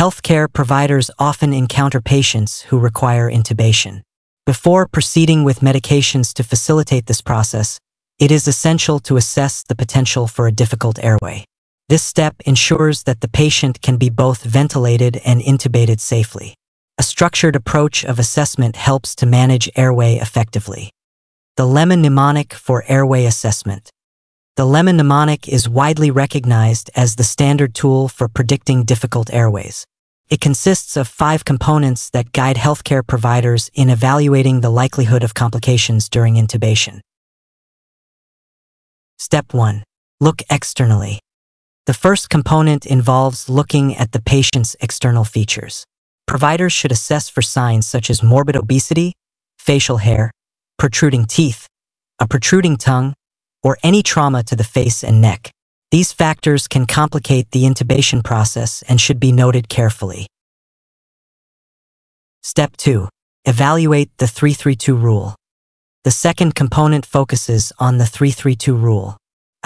Healthcare providers often encounter patients who require intubation. Before proceeding with medications to facilitate this process, it is essential to assess the potential for a difficult airway. This step ensures that the patient can be both ventilated and intubated safely. A structured approach of assessment helps to manage airway effectively. The LEMON mnemonic for airway assessment. The LEMON mnemonic is widely recognized as the standard tool for predicting difficult airways. It consists of 5 components that guide healthcare providers in evaluating the likelihood of complications during intubation. Step 1. Look externally. The first component involves looking at the patient's external features. Providers should assess for signs such as morbid obesity, facial hair, protruding teeth, a protruding tongue, or any trauma to the face and neck. These factors can complicate the intubation process and should be noted carefully. Step 2. Evaluate the 3-3-2 rule. The second component focuses on the 3-3-2 rule.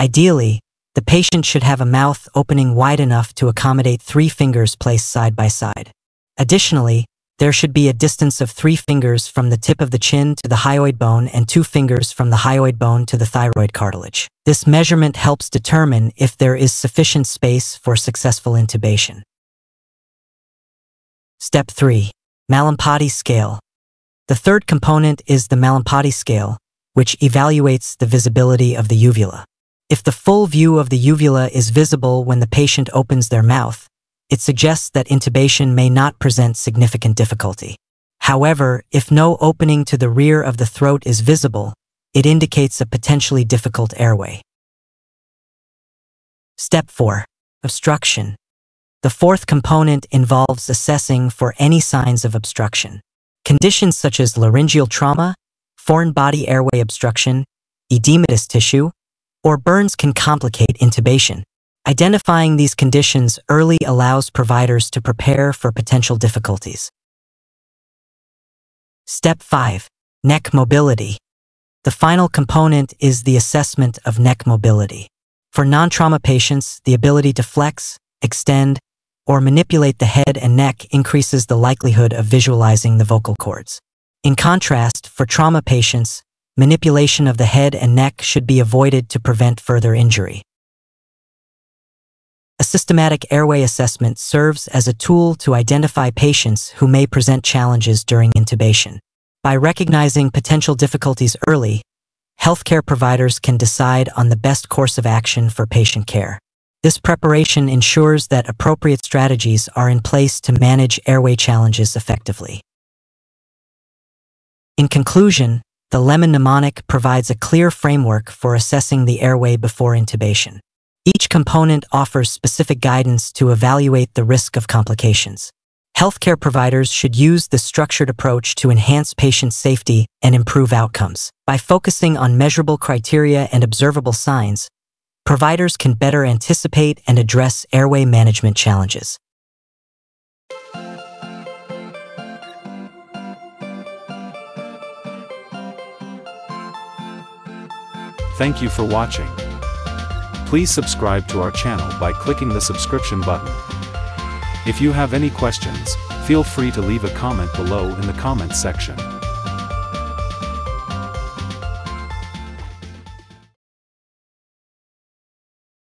Ideally, the patient should have a mouth opening wide enough to accommodate 3 fingers placed side by side. Additionally, there should be a distance of 3 fingers from the tip of the chin to the hyoid bone and 2 fingers from the hyoid bone to the thyroid cartilage. This measurement helps determine if there is sufficient space for successful intubation. Step 3. Mallampati scale. The third component is the Mallampati scale, which evaluates the visibility of the uvula. If the full view of the uvula is visible when the patient opens their mouth, it suggests that intubation may not present significant difficulty. However, if no opening to the rear of the throat is visible, it indicates a potentially difficult airway. Step 4. Obstruction. The fourth component involves assessing for any signs of obstruction. Conditions such as laryngeal trauma, foreign body airway obstruction, edematous tissue, or burns can complicate intubation. Identifying these conditions early allows providers to prepare for potential difficulties. Step 5. Neck mobility. The final component is the assessment of neck mobility. For non-trauma patients, the ability to flex, extend, or manipulate the head and neck increases the likelihood of visualizing the vocal cords. In contrast, for trauma patients, manipulation of the head and neck should be avoided to prevent further injury. A systematic airway assessment serves as a tool to identify patients who may present challenges during intubation. By recognizing potential difficulties early, healthcare providers can decide on the best course of action for patient care. This preparation ensures that appropriate strategies are in place to manage airway challenges effectively. In conclusion, the LEMON mnemonic provides a clear framework for assessing the airway before intubation. Each component offers specific guidance to evaluate the risk of complications. Healthcare providers should use this structured approach to enhance patient safety and improve outcomes. By focusing on measurable criteria and observable signs, providers can better anticipate and address airway management challenges. Thank you for watching. Please subscribe to our channel by clicking the subscription button. If you have any questions, feel free to leave a comment below in the comments section.